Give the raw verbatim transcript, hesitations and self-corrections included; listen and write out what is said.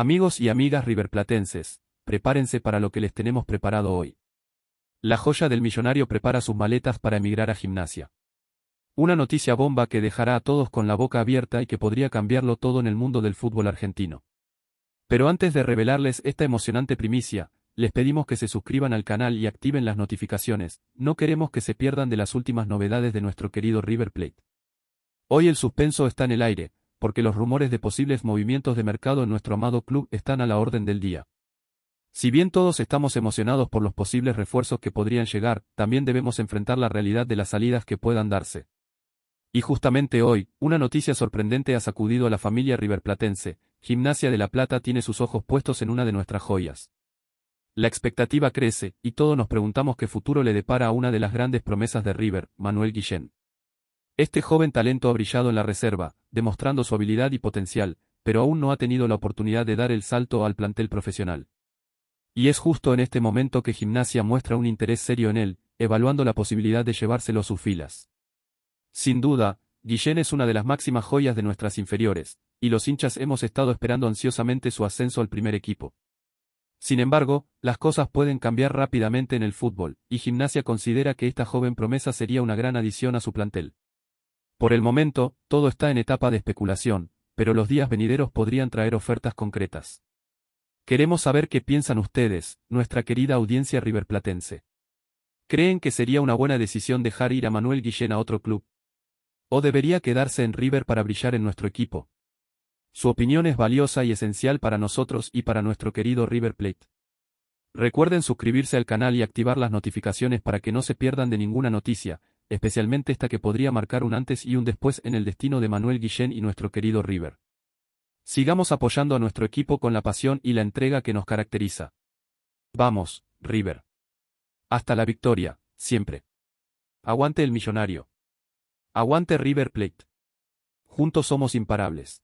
Amigos y amigas riverplatenses, prepárense para lo que les tenemos preparado hoy. La joya del millonario prepara sus maletas para emigrar a Gimnasia. Una noticia bomba que dejará a todos con la boca abierta y que podría cambiarlo todo en el mundo del fútbol argentino. Pero antes de revelarles esta emocionante primicia, les pedimos que se suscriban al canal y activen las notificaciones, no queremos que se pierdan de las últimas novedades de nuestro querido River Plate. Hoy el suspenso está en el aire, porque los rumores de posibles movimientos de mercado en nuestro amado club están a la orden del día. Si bien todos estamos emocionados por los posibles refuerzos que podrían llegar, también debemos enfrentar la realidad de las salidas que puedan darse. Y justamente hoy, una noticia sorprendente ha sacudido a la familia riverplatense. Gimnasia de la Plata tiene sus ojos puestos en una de nuestras joyas. La expectativa crece, y todos nos preguntamos qué futuro le depara a una de las grandes promesas de River, Manuel Guillén. Este joven talento ha brillado en la reserva, demostrando su habilidad y potencial, pero aún no ha tenido la oportunidad de dar el salto al plantel profesional. Y es justo en este momento que Gimnasia muestra un interés serio en él, evaluando la posibilidad de llevárselo a sus filas. Sin duda, Guillén es una de las máximas joyas de nuestras inferiores, y los hinchas hemos estado esperando ansiosamente su ascenso al primer equipo. Sin embargo, las cosas pueden cambiar rápidamente en el fútbol, y Gimnasia considera que esta joven promesa sería una gran adición a su plantel. Por el momento, todo está en etapa de especulación, pero los días venideros podrían traer ofertas concretas. Queremos saber qué piensan ustedes, nuestra querida audiencia riverplatense. ¿Creen que sería una buena decisión dejar ir a Manuel Guillén a otro club? ¿O debería quedarse en River para brillar en nuestro equipo? Su opinión es valiosa y esencial para nosotros y para nuestro querido River Plate. Recuerden suscribirse al canal y activar las notificaciones para que no se pierdan de ninguna noticia, especialmente esta que podría marcar un antes y un después en el destino de Manuel Guillén y nuestro querido River. Sigamos apoyando a nuestro equipo con la pasión y la entrega que nos caracteriza. Vamos, River. Hasta la victoria, siempre. Aguante el millonario. Aguante River Plate. Juntos somos imparables.